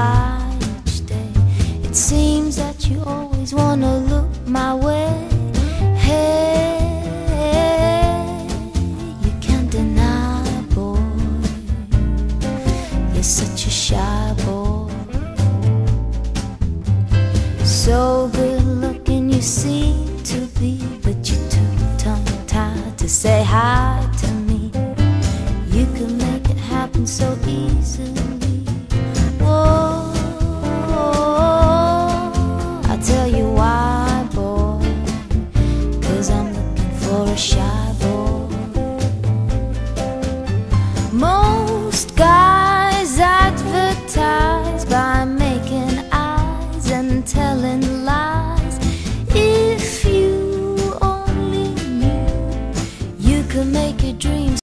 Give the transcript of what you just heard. by each day. It seems that you always wanna look my way. Hey, you can't deny, boy, you're such a shy boy. So good looking you seem to be, but you're too tongue-tied to say hi to me. You can make it happen so easily. Tell you why, boy, 'cause I'm looking for a shy boy. Most guys